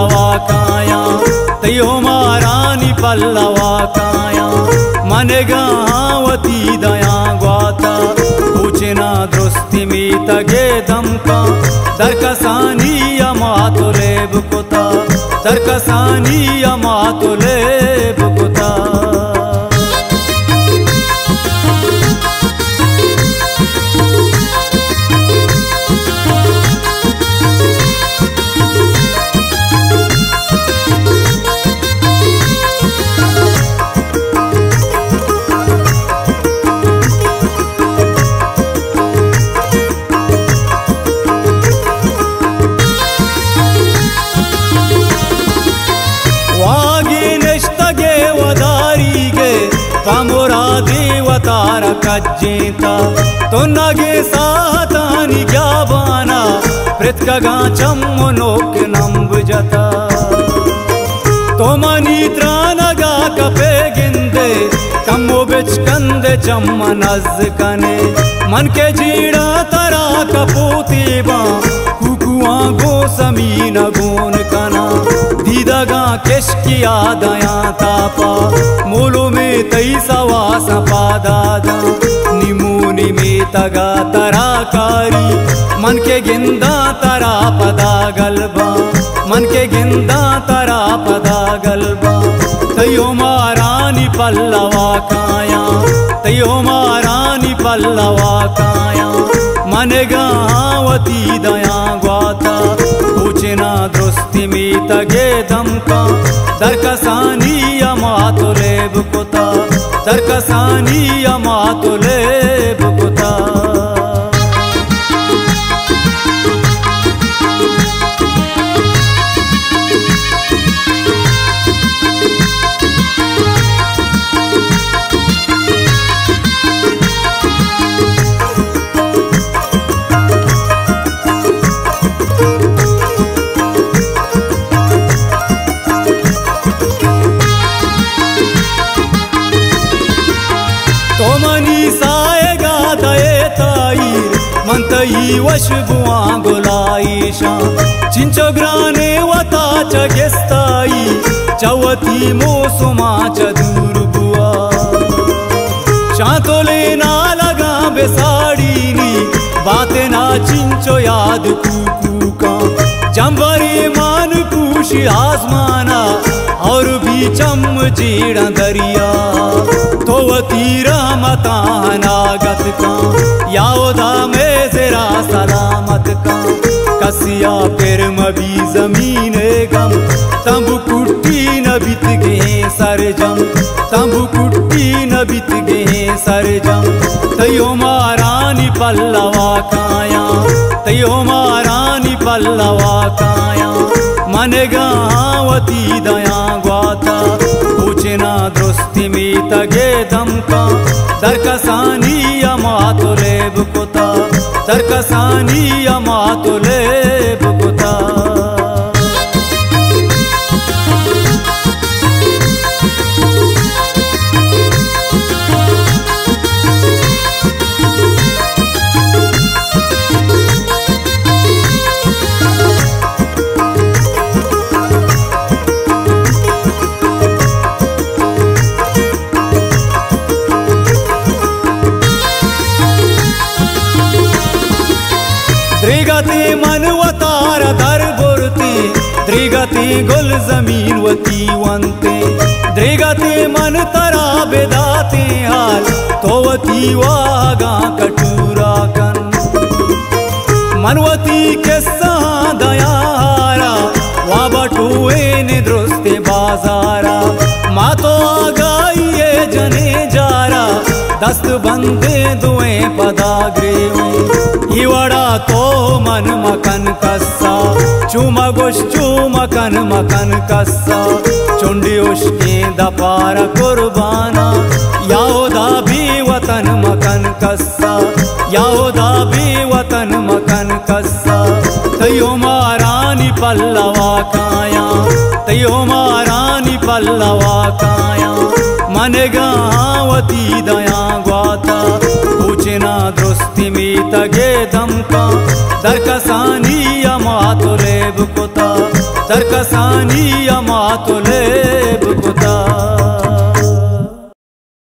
पल्लवा काया तयो मारानी पल्लवा काया मनेगा हावती दया ग्वाता पूछना दृष्टि में तगे दमका दरकसानी या मातुले बुकुता दरकसानी या मातुले बुकुता। तारा कज्जेता तो नगे सातानी ज्ञाबाना पृथ्वी गा चम्मनो के नंब जता तो मनी त्राना गा कपे गिंदे कम्मो बिच कंदे चम्मा नज कने मन के जीड़ा तरा कपूती बा कुकुआ गो समीन गोन कना दीदा गा किश्किया दया तापा मोलो में तई सवा सपा दादा निमूनी में तगा तराकारी मन के गिंदा तरा पदा गलबा मन के गिंदा तरा पदा गलबा तयो मारानी पल्लवा काया तयो मारानी पल्लवा काया मनेगा हावती दया ग्वाता पूछना दृष्टि में तगे दमका दरकसानी या मातुले बुकुता दरकसानी या मातुले बुकुता। वशबुआ गुलाईशा चिंचोग्राने वता चगेस्ताई चवती मोसुमा चदूर बुआ शांतोले ना लगा बेसाड़ी नी बातें ना चिंचो याद कुकू का जम्बरी मान कुशी आसमाना और भी चम जीड़ा दरिया तो तीरा मता नागत का यादा में जरा सलामत का कसिया फिर मबी जमीन गम तंबु कुट्टी न बीत गए सरजम तंबु कुट्टी न बीत गए सरजम तयो मारानी पल्लवा काया तयो मारानी पल्लवा काया मनेगा हावती दया ग्वाता पूछना दृष्टि में तगे दमका दरकसानी या मातुले बुकुता दरकसानी या मातुले बुकुता। त्रिगति गुल जमीन वती वंते त्रिगति मन तरा बेदाते हाल तो वती वागा कटूरा कन मनवती के सहा दयारा वा बटुए ने दृष्टि बाजारा मातो गाई ये जने जारा दस्त बंदे दुए पदाग्रे इवड़ा तो मन मकन कस्सा चुमा गुश चुमकन मकन कस्सा चुंडी उश्के दपारा कुर्बाना यादा भी वतन मकन कस्सा यादा भी वतन मकन कस्सा तयो मारानी पल्लवा काया तयो मारानी पल्लवा काया मनेगा हावती दया ग्वाता पूछना दृष्टि में तगे दमका दरकसानी या मातुले बुकुता दरकसानी अमातुलेब।